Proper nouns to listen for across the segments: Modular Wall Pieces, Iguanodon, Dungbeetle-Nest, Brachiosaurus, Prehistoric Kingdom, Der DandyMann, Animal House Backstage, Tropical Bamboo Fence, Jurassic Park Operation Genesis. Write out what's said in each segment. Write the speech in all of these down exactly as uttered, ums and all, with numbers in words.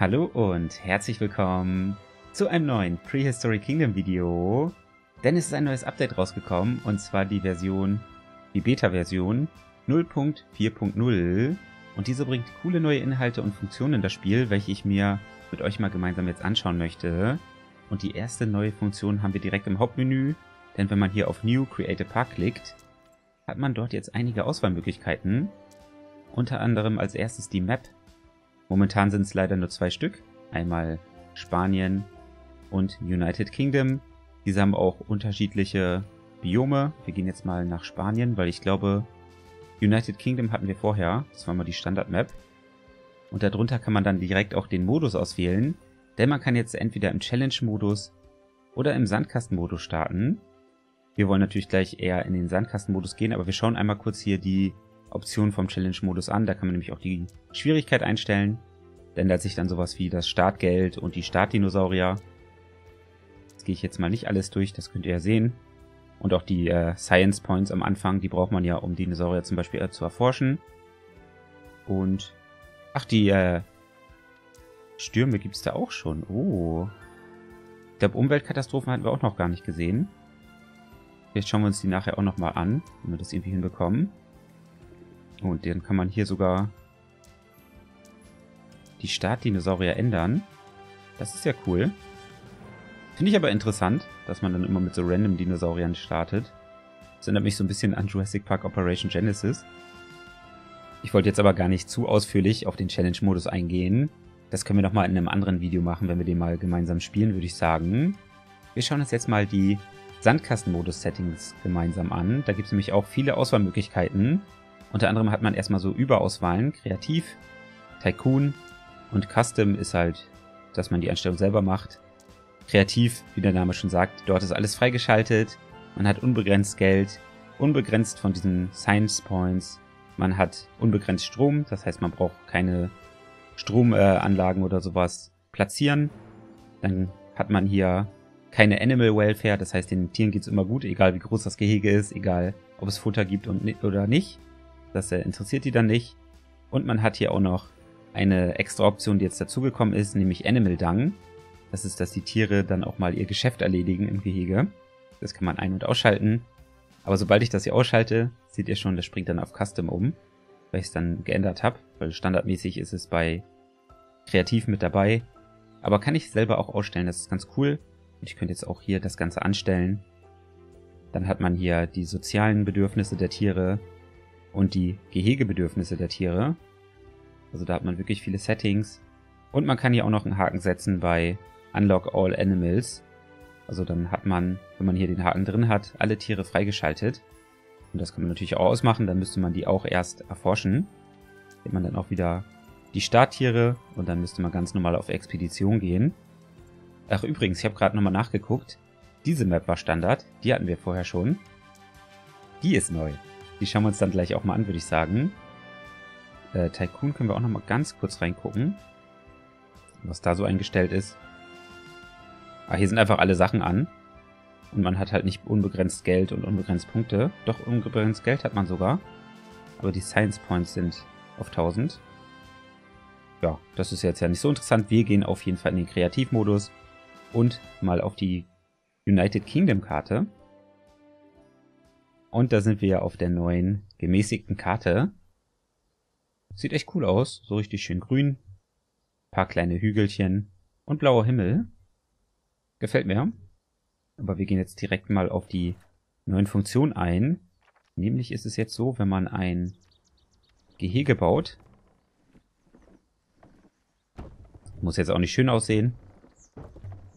Hallo und herzlich willkommen zu einem neuen Prehistoric Kingdom Video, denn es ist ein neues Update rausgekommen und zwar die Version, die Beta-Version null Punkt vier Punkt null und diese bringt coole neue Inhalte und Funktionen in das Spiel, welche ich mir mit euch mal gemeinsam jetzt anschauen möchte. Und die erste neue Funktion haben wir direkt im Hauptmenü, denn wenn man hier auf New Create a Park klickt, hat man dort jetzt einige Auswahlmöglichkeiten, unter anderem als erstes die Map. Momentan sind es leider nur zwei Stück, einmal Spanien und United Kingdom. Diese haben auch unterschiedliche Biome. Wir gehen jetzt mal nach Spanien, weil ich glaube, United Kingdom hatten wir vorher. Das war mal die Standard-Map. Und darunter kann man dann direkt auch den Modus auswählen, denn man kann jetzt entweder im Challenge-Modus oder im Sandkasten-Modus starten. Wir wollen natürlich gleich eher in den Sandkasten-Modus gehen, aber wir schauen einmal kurz hier die Option vom Challenge-Modus an, da kann man nämlich auch die Schwierigkeit einstellen. Da ändert sich dann sowas wie das Startgeld und die Startdinosaurier. Das gehe ich jetzt mal nicht alles durch, das könnt ihr ja sehen. Und auch die äh, Science Points am Anfang, die braucht man ja, um Dinosaurier zum Beispiel äh, zu erforschen. Und, ach, die äh, Stürme gibt es da auch schon. Oh, ich glaube, Umweltkatastrophen hatten wir auch noch gar nicht gesehen. Vielleicht schauen wir uns die nachher auch nochmal an, wenn wir das irgendwie hinbekommen. Und dann kann man hier sogar die Startdinosaurier ändern. Das ist ja cool. Finde ich aber interessant, dass man dann immer mit so random Dinosauriern startet. Das erinnert mich so ein bisschen an Jurassic Park Operation Genesis. Ich wollte jetzt aber gar nicht zu ausführlich auf den Challenge-Modus eingehen. Das können wir nochmal in einem anderen Video machen, wenn wir den mal gemeinsam spielen, würde ich sagen. Wir schauen uns jetzt mal die Sandkasten-Modus-Settings gemeinsam an. Da gibt es nämlich auch viele Auswahlmöglichkeiten. Unter anderem hat man erstmal so Überauswahlen, Kreativ, Tycoon und Custom ist halt, dass man die Einstellung selber macht. Kreativ, wie der Name schon sagt, dort ist alles freigeschaltet, man hat unbegrenzt Geld, unbegrenzt von diesen Science Points, man hat unbegrenzt Strom, das heißt man braucht keine Stromanlagen äh, oder sowas platzieren. Dann hat man hier keine Animal Welfare, das heißt den Tieren geht es immer gut, egal wie groß das Gehege ist, egal ob es Futter gibt und, oder nicht. Das interessiert die dann nicht. Und man hat hier auch noch eine extra Option, die jetzt dazugekommen ist, nämlich Animal Dung. Das ist, dass die Tiere dann auch mal ihr Geschäft erledigen im Gehege. Das kann man ein- und ausschalten. Aber sobald ich das hier ausschalte, seht ihr schon, das springt dann auf Custom um, weil ich es dann geändert habe. Weil standardmäßig ist es bei Kreativ mit dabei. Aber kann ich selber auch ausstellen, das ist ganz cool. Und ich könnte jetzt auch hier das Ganze anstellen. Dann hat man hier die sozialen Bedürfnisse der Tiere und die Gehegebedürfnisse der Tiere. Also da hat man wirklich viele Settings. Und man kann hier auch noch einen Haken setzen bei Unlock All Animals. Also dann hat man, wenn man hier den Haken drin hat, alle Tiere freigeschaltet. Und das kann man natürlich auch ausmachen, dann müsste man die auch erst erforschen. Hat man dann auch wieder die Starttiere und dann müsste man ganz normal auf Expedition gehen. Ach übrigens, ich habe gerade nochmal nachgeguckt. Diese Map war Standard, die hatten wir vorher schon. Die ist neu. Die schauen wir uns dann gleich auch mal an, würde ich sagen. Äh, Tycoon können wir auch noch mal ganz kurz reingucken, was da so eingestellt ist. Ah, hier sind einfach alle Sachen an. Und man hat halt nicht unbegrenzt Geld und unbegrenzt Punkte. Doch, unbegrenzt Geld hat man sogar. Aber die Science Points sind auf tausend. Ja, das ist jetzt ja nicht so interessant. Wir gehen auf jeden Fall in den Kreativmodus und mal auf die United Kingdom Karte. Und da sind wir ja auf der neuen, gemäßigten Karte. Sieht echt cool aus, so richtig schön grün. Ein paar kleine Hügelchen und blauer Himmel. Gefällt mir. Aber wir gehen jetzt direkt mal auf die neuen Funktionen ein. Nämlich ist es jetzt so, wenn man ein Gehege baut. Muss jetzt auch nicht schön aussehen.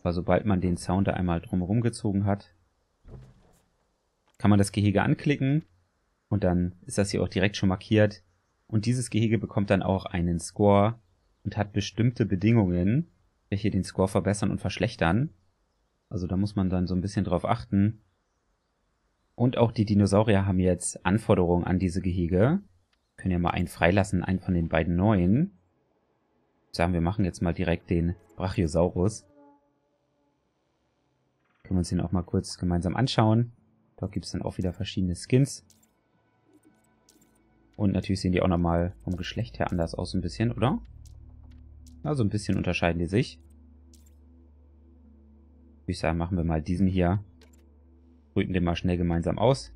Aber sobald man den Zaun da einmal drumherum gezogen hat, kann man das Gehege anklicken und dann ist das hier auch direkt schon markiert. Und dieses Gehege bekommt dann auch einen Score und hat bestimmte Bedingungen, welche den Score verbessern und verschlechtern. Also da muss man dann so ein bisschen drauf achten. Und auch die Dinosaurier haben jetzt Anforderungen an diese Gehege. Können ja mal einen freilassen, einen von den beiden neuen. Sagen wir, machen jetzt mal direkt den Brachiosaurus. Können wir uns den auch mal kurz gemeinsam anschauen. Da gibt es dann auch wieder verschiedene Skins. Und natürlich sehen die auch nochmal vom Geschlecht her anders aus ein bisschen, oder? Also ein bisschen unterscheiden die sich. Ich sage, machen wir mal diesen hier. Brüten den mal schnell gemeinsam aus.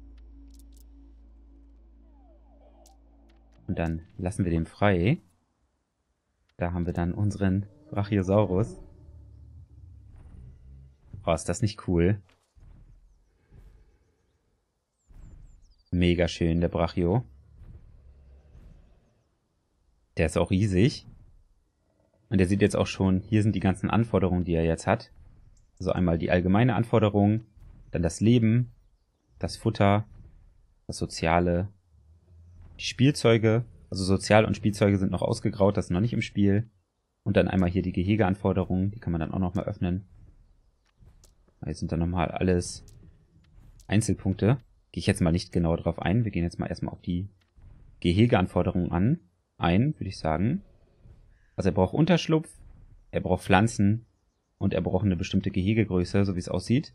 Und dann lassen wir den frei. Da haben wir dann unseren Brachiosaurus. Oh, ist das nicht cool? Mega schön, der Brachio. Der ist auch riesig. Und der sieht jetzt auch schon, hier sind die ganzen Anforderungen, die er jetzt hat. Also einmal die allgemeine Anforderung, dann das Leben, das Futter, das Soziale, die Spielzeuge. Also Sozial- und Spielzeuge sind noch ausgegraut, das ist noch nicht im Spiel. Und dann einmal hier die Gehegeanforderungen, die kann man dann auch nochmal öffnen. Jetzt sind dann nochmal alles Einzelpunkte. Gehe ich jetzt mal nicht genau drauf ein. Wir gehen jetzt mal erstmal auf die Gehegeanforderungen an. Ein, würde ich sagen. Also er braucht Unterschlupf, er braucht Pflanzen und er braucht eine bestimmte Gehegegröße, so wie es aussieht.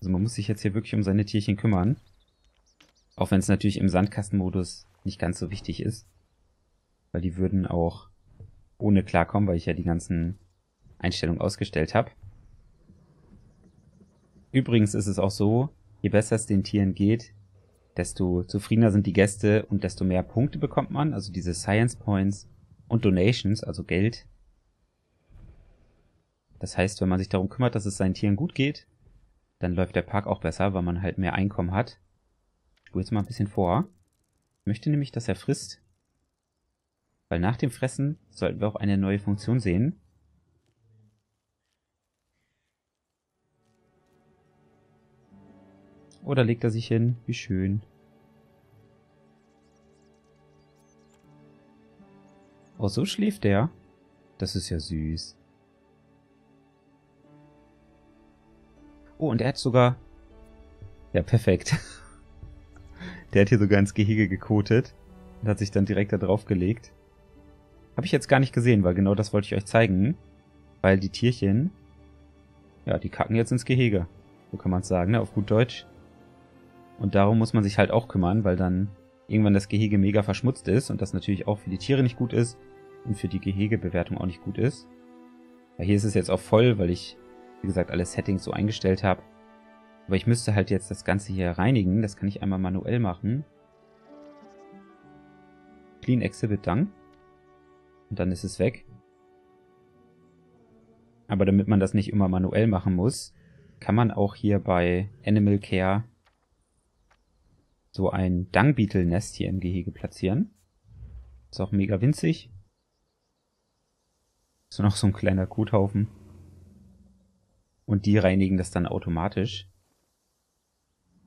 Also man muss sich jetzt hier wirklich um seine Tierchen kümmern. Auch wenn es natürlich im Sandkastenmodus nicht ganz so wichtig ist. Weil die würden auch ohne klarkommen, weil ich ja die ganzen Einstellungen ausgestellt habe. Übrigens ist es auch so, je besser es den Tieren geht, desto zufriedener sind die Gäste und desto mehr Punkte bekommt man. Also diese Science Points und Donations, also Geld. Das heißt, wenn man sich darum kümmert, dass es seinen Tieren gut geht, dann läuft der Park auch besser, weil man halt mehr Einkommen hat. Ich spule jetzt mal ein bisschen vor. Ich möchte nämlich, dass er frisst. Weil nach dem Fressen sollten wir auch eine neue Funktion sehen. Oh, da legt er sich hin. Wie schön. Oh, so schläft der. Das ist ja süß. Oh, und er hat sogar... Ja, perfekt. Der hat hier sogar ins Gehege gekotet und hat sich dann direkt da drauf gelegt. Habe ich jetzt gar nicht gesehen, weil genau das wollte ich euch zeigen. Weil die Tierchen... Ja, die kacken jetzt ins Gehege. So kann man es sagen, ne? Auf gut Deutsch. Und darum muss man sich halt auch kümmern, weil dann irgendwann das Gehege mega verschmutzt ist und das natürlich auch für die Tiere nicht gut ist und für die Gehegebewertung auch nicht gut ist. Ja, hier ist es jetzt auch voll, weil ich, wie gesagt, alle Settings so eingestellt habe. Aber ich müsste halt jetzt das Ganze hier reinigen. Das kann ich einmal manuell machen. Clean Exhibit Dung. Und dann ist es weg. Aber damit man das nicht immer manuell machen muss, kann man auch hier bei Animal Care so ein Dungbeetle-Nest hier im Gehege platzieren. Ist auch mega winzig. Ist noch so ein kleiner Kothaufen. Und die reinigen das dann automatisch.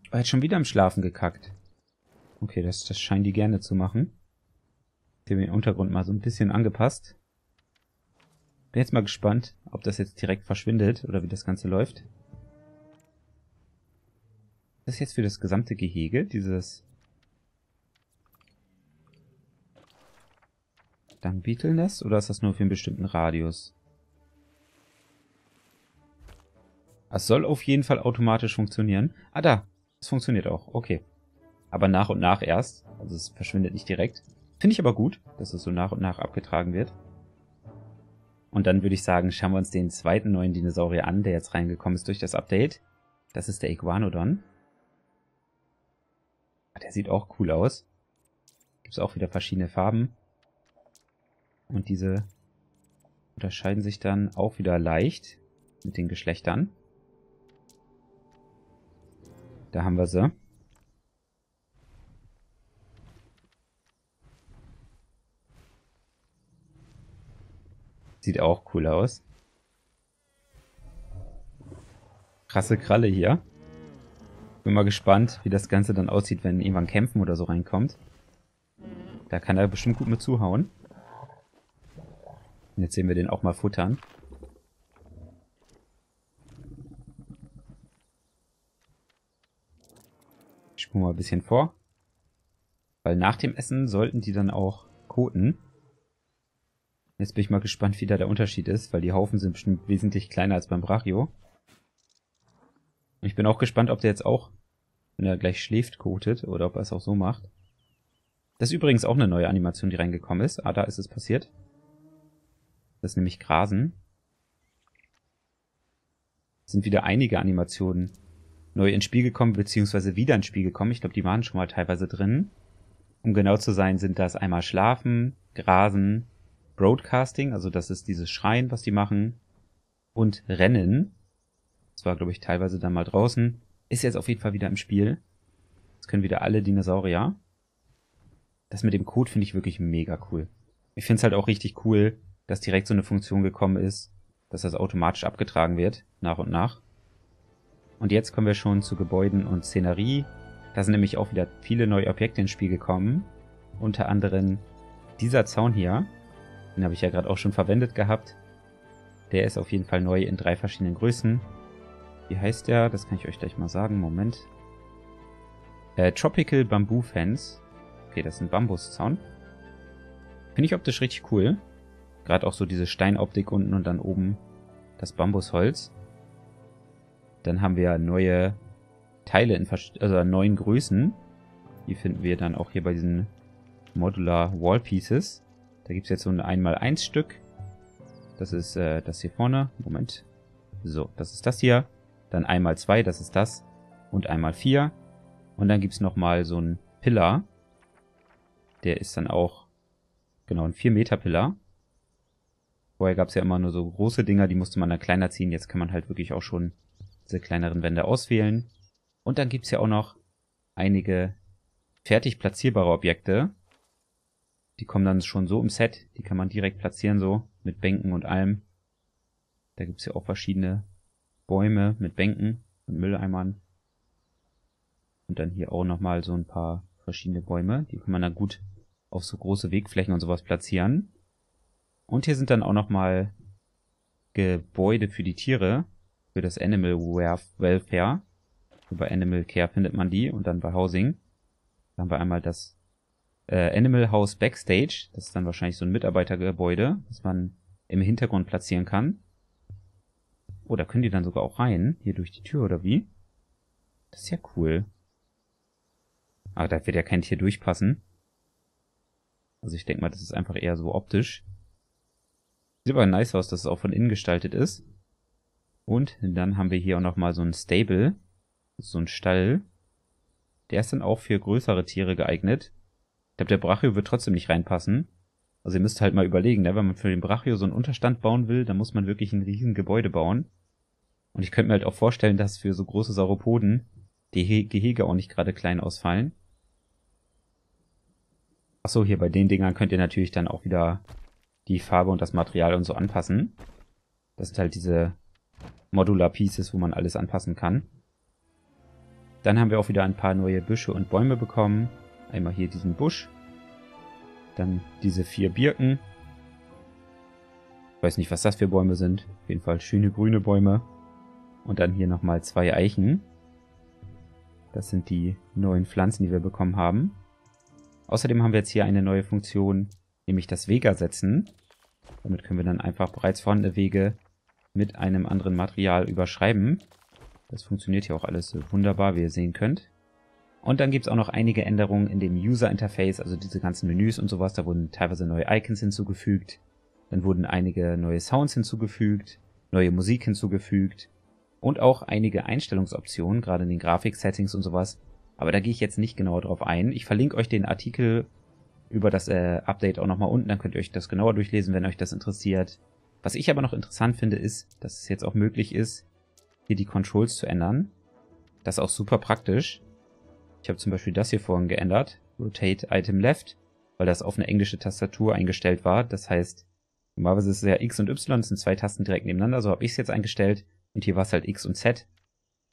Er hat schon wieder im Schlafen gekackt. Okay, das, das scheinen die gerne zu machen. Ich habe den Untergrund mal so ein bisschen angepasst. Bin jetzt mal gespannt, ob das jetzt direkt verschwindet oder wie das Ganze läuft. Das ist jetzt für das gesamte Gehege, dieses Dungbeetle-Nest, oder ist das nur für einen bestimmten Radius? Es soll auf jeden Fall automatisch funktionieren. Ah, da. Es funktioniert auch. Okay. Aber nach und nach erst. Also es verschwindet nicht direkt. Finde ich aber gut, dass es so nach und nach abgetragen wird. Und dann würde ich sagen, schauen wir uns den zweiten neuen Dinosaurier an, der jetzt reingekommen ist durch das Update. Das ist der Iguanodon. Der sieht auch cool aus. Gibt es auch wieder verschiedene Farben. Und diese unterscheiden sich dann auch wieder leicht mit den Geschlechtern. Da haben wir sie. Sieht auch cool aus. Krasse Kralle hier. Bin mal gespannt, wie das Ganze dann aussieht, wenn irgendwann Kämpfen oder so reinkommt. Da kann er bestimmt gut mit zuhauen. Und jetzt sehen wir den auch mal futtern. Ich spule mal ein bisschen vor. Weil nach dem Essen sollten die dann auch koten. Jetzt bin ich mal gespannt, wie da der Unterschied ist, weil die Haufen sind bestimmt wesentlich kleiner als beim Brachio. Ich bin auch gespannt, ob der jetzt auch, wenn er gleich schläft, kotet oder ob er es auch so macht. Das ist übrigens auch eine neue Animation, die reingekommen ist. Ah, da ist es passiert. Das ist nämlich Grasen. Es sind wieder einige Animationen neu ins Spiel gekommen, beziehungsweise wieder ins Spiel gekommen. Ich glaube, die waren schon mal teilweise drin. Um genau zu sein, sind das einmal Schlafen, Grasen, Broadcasting, also das ist dieses Schreien, was die machen, und Rennen. Das war, glaube ich, teilweise dann mal draußen. Ist jetzt auf jeden Fall wieder im Spiel. Jetzt können wieder alle Dinosaurier. Das mit dem Code finde ich wirklich mega cool. Ich finde es halt auch richtig cool, dass direkt so eine Funktion gekommen ist, dass das automatisch abgetragen wird, nach und nach. Und jetzt kommen wir schon zu Gebäuden und Szenerie. Da sind nämlich auch wieder viele neue Objekte ins Spiel gekommen. Unter anderem dieser Zaun hier. Den habe ich ja gerade auch schon verwendet gehabt. Der ist auf jeden Fall neu in drei verschiedenen Größen. Wie heißt der? Das kann ich euch gleich mal sagen. Moment. Äh, Tropical Bamboo Fence. Okay, das ist ein Bambuszaun. Finde ich optisch richtig cool. Gerade auch so diese Steinoptik unten und dann oben das Bambusholz. Dann haben wir neue Teile in also neuen Größen. Die finden wir dann auch hier bei diesen Modular Wall Pieces. Da gibt es jetzt so ein eins mal eins Stück. Das ist äh, das hier vorne. Moment. So, das ist das hier. Dann eins mal zwei, das ist das. Und eins mal vier. Und dann gibt es nochmal so einen Pillar. Der ist dann auch, genau, ein vier Meter Pillar. Vorher gab es ja immer nur so große Dinger, die musste man dann kleiner ziehen. Jetzt kann man halt wirklich auch schon diese kleineren Wände auswählen. Und dann gibt es ja auch noch einige fertig platzierbare Objekte. Die kommen dann schon so im Set. Die kann man direkt platzieren so, mit Bänken und allem. Da gibt es ja auch verschiedene Bäume mit Bänken und Mülleimern. Und dann hier auch nochmal so ein paar verschiedene Bäume. Die kann man dann gut auf so große Wegflächen und sowas platzieren. Und hier sind dann auch nochmal Gebäude für die Tiere. Für das Animal Welfare. Über Animal Care findet man die. Und dann bei Housing. Da haben wir einmal das Äh, Animal House Backstage, das ist dann wahrscheinlich so ein Mitarbeitergebäude, das man im Hintergrund platzieren kann. Oh, da können die dann sogar auch rein, hier durch die Tür oder wie? Das ist ja cool. Aber da wird ja kein Tier durchpassen. Also ich denke mal, das ist einfach eher so optisch. Sieht aber nice aus, dass es auch von innen gestaltet ist. Und dann haben wir hier auch nochmal so ein Stable, so ein Stall. Der ist dann auch für größere Tiere geeignet. Ich glaube, der Brachio wird trotzdem nicht reinpassen. Also ihr müsst halt mal überlegen, ne? Wenn man für den Brachio so einen Unterstand bauen will, dann muss man wirklich ein riesen Gebäude bauen. Und ich könnte mir halt auch vorstellen, dass für so große Sauropoden die Gehege auch nicht gerade klein ausfallen. Achso, hier bei den Dingern könnt ihr natürlich dann auch wieder die Farbe und das Material und so anpassen. Das sind halt diese Modular Pieces, wo man alles anpassen kann. Dann haben wir auch wieder ein paar neue Büsche und Bäume bekommen. Einmal hier diesen Busch. Dann diese vier Birken. Ich weiß nicht, was das für Bäume sind. Auf jeden Fall schöne grüne Bäume. Und dann hier nochmal zwei Eichen. Das sind die neuen Pflanzen, die wir bekommen haben. Außerdem haben wir jetzt hier eine neue Funktion, nämlich das Vega setzen. Damit können wir dann einfach bereits vorhandene Wege mit einem anderen Material überschreiben. Das funktioniert hier auch alles wunderbar, wie ihr sehen könnt. Und dann gibt es auch noch einige Änderungen in dem User-Interface, also diese ganzen Menüs und sowas. Da wurden teilweise neue Icons hinzugefügt. Dann wurden einige neue Sounds hinzugefügt, neue Musik hinzugefügt und auch einige Einstellungsoptionen, gerade in den Grafik-Settings und sowas. Aber da gehe ich jetzt nicht genauer drauf ein. Ich verlinke euch den Artikel über das äh, Update auch nochmal unten, dann könnt ihr euch das genauer durchlesen, wenn euch das interessiert. Was ich aber noch interessant finde, ist, dass es jetzt auch möglich ist, hier die Controls zu ändern. Das ist auch super praktisch. Ich habe zum Beispiel das hier vorhin geändert, Rotate Item Left, weil das auf eine englische Tastatur eingestellt war. Das heißt, normalerweise ist es ja X und Y, das sind zwei Tasten direkt nebeneinander, so habe ich es jetzt eingestellt. Und hier war es halt X und Z.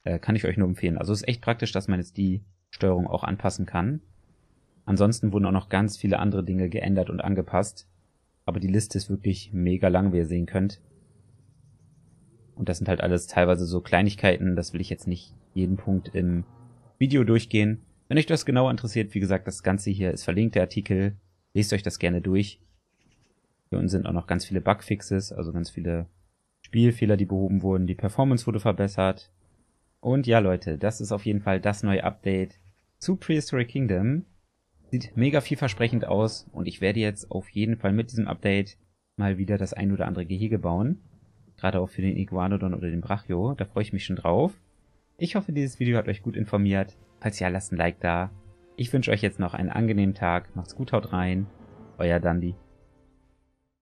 Äh, kann ich euch nur empfehlen. Also es ist echt praktisch, dass man jetzt die Steuerung auch anpassen kann. Ansonsten wurden auch noch ganz viele andere Dinge geändert und angepasst. Aber die Liste ist wirklich mega lang, wie ihr sehen könnt. Und das sind halt alles teilweise so Kleinigkeiten, das will ich jetzt nicht jeden Punkt im Video durchgehen. Wenn euch das genauer interessiert, wie gesagt, das Ganze hier ist verlinkt, der Artikel. Lest euch das gerne durch. Hier unten sind auch noch ganz viele Bugfixes, also ganz viele Spielfehler, die behoben wurden. Die Performance wurde verbessert. Und ja, Leute, das ist auf jeden Fall das neue Update zu Prehistoric Kingdom. Sieht mega vielversprechend aus und ich werde jetzt auf jeden Fall mit diesem Update mal wieder das ein oder andere Gehege bauen. Gerade auch für den Iguanodon oder den Brachio. Da freue ich mich schon drauf. Ich hoffe, dieses Video hat euch gut informiert. Falls ja, lasst ein Like da. Ich wünsche euch jetzt noch einen angenehmen Tag. Macht's gut, haut rein. Euer Dandi.